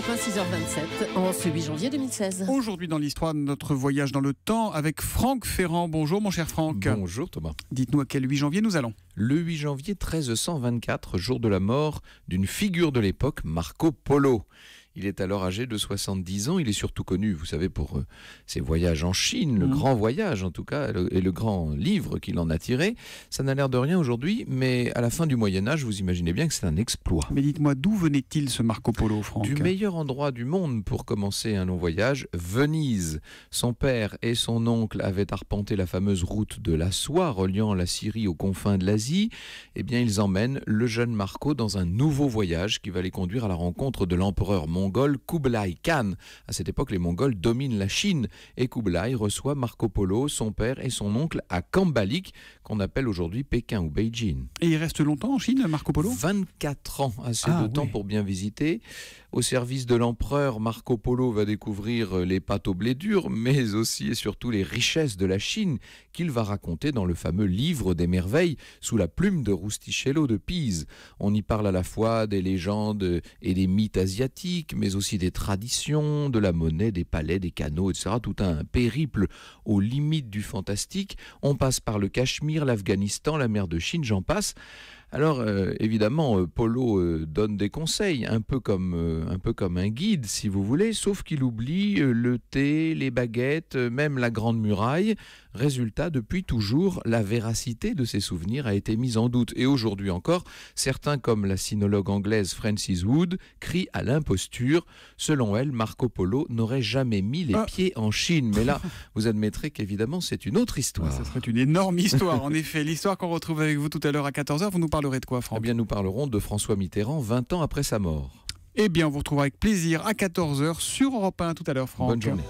Europe 1, 6h27, en ce 8 janvier 2016. Aujourd'hui dans l'histoire, notre voyage dans le temps avec Franck Ferrand. Bonjour mon cher Franck. Bonjour Thomas. Dites-nous à quel 8 janvier nous allons. Le 8 janvier 1324, jour de la mort d'une figure de l'époque, Marco Polo. Il est alors âgé de 70 ans. Il est surtout connu, vous savez, pour ses voyages en Chine, le grand voyage en tout cas, et le grand livre qu'il en a tiré. Ça n'a l'air de rien aujourd'hui, mais à la fin du Moyen-Âge, vous imaginez bien que c'est un exploit. Mais dites-moi, d'où venait-il ce Marco Polo, Franck? Du meilleur endroit du monde pour commencer un long voyage, Venise. Son père et son oncle avaient arpenté la fameuse route de la soie, reliant la Syrie aux confins de l'Asie. Eh bien, ils emmènent le jeune Marco dans un nouveau voyage qui va les conduire à la rencontre de l'empereur mongol Kublai Khan. À cette époque, les Mongols dominent la Chine et Kublai reçoit Marco Polo, son père et son oncle à Kambalik, qu'on appelle aujourd'hui Pékin ou Beijing. Et il reste longtemps en Chine, Marco Polo? 24 ans, assez de temps pour bien visiter. Au service de l'empereur, Marco Polo va découvrir les pâtes au blé dur, mais aussi et surtout les richesses de la Chine qu'il va raconter dans le fameux livre des merveilles sous la plume de Rustichello de Pise. On y parle à la fois des légendes et des mythes asiatiques, mais aussi des traditions, de la monnaie, des palais, des canaux, etc. Tout un périple aux limites du fantastique. On passe par le Cachemire, l'Afghanistan, la mer de Chine, j'en passe. Alors évidemment, Polo donne des conseils, un peu comme un guide si vous voulez, sauf qu'il oublie le thé, les baguettes, même la Grande Muraille. Résultat, depuis toujours, la véracité de ses souvenirs a été mise en doute. Et aujourd'hui encore, certains comme la sinologue anglaise Frances Wood crient à l'imposture. Selon elle, Marco Polo n'aurait jamais mis les pieds en Chine. Mais là, vous admettrez qu'évidemment, c'est une autre histoire. Ça serait une énorme histoire, en effet. L'histoire qu'on retrouve avec vous tout à l'heure à 14h, vous nous parlerez de quoi, Franck? Eh bien, nous parlerons de François Mitterrand 20 ans après sa mort. Eh bien, on vous retrouvera avec plaisir à 14h sur Europe 1 tout à l'heure, Franck. Bonne journée.